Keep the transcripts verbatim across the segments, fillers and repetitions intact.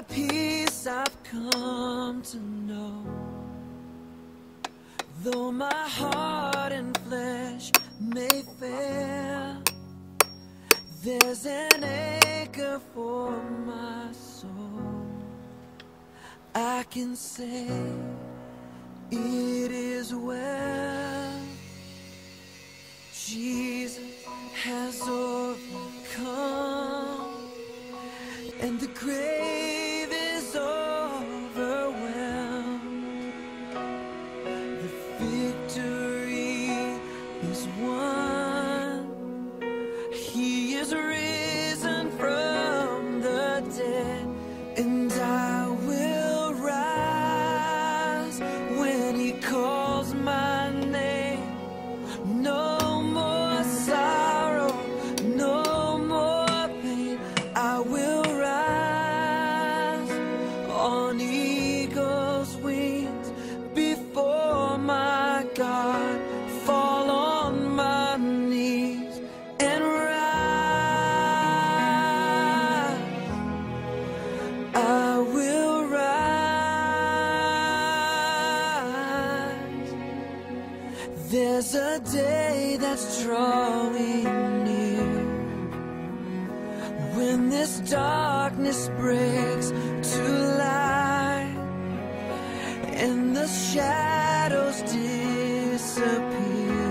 the peace I've come to know. Though my heart and flesh may fail, there's an anchor for my soul. I can say it is well. Jesus has overcome, and the grave is overwhelmed. The victory is won. He is risen from the dead, and I will rise when He calls my name. No. There's a day that's drawing near, when this darkness breaks to light, and the shadows disappear,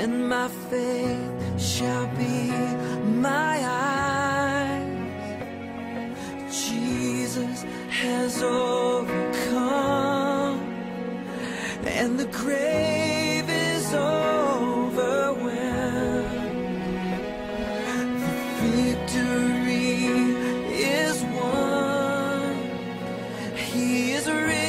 and my faith shall be my eyes. Jesus has overcome, and the grave is overwhelmed. The victory is won. He is risen.